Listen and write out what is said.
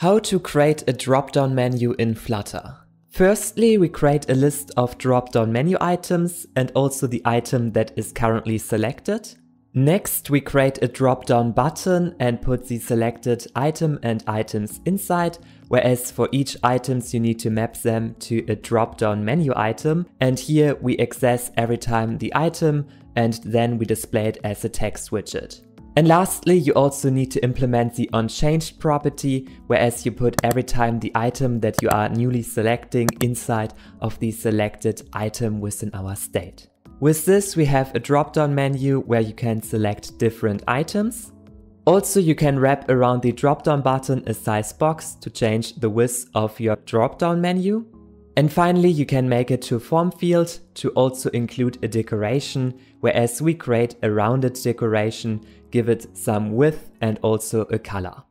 How to create a drop-down menu in Flutter. Firstly, we create a list of drop-down menu items and also the item that is currently selected. Next, we create a drop-down button and put the selected item and items inside, whereas for each items you need to map them to a drop-down menu item, and here we access every time the item and then we display it as a text widget. And lastly, you also need to implement the onChanged property, whereas you put every time the item that you are newly selecting inside of the selected item within our state. With this, we have a drop-down menu where you can select different items. Also, you can wrap around the drop-down button a size box to change the width of your drop-down menu. And finally, you can make it to a form field to also include a decoration, whereas we create a rounded decoration, give it some width and also a color.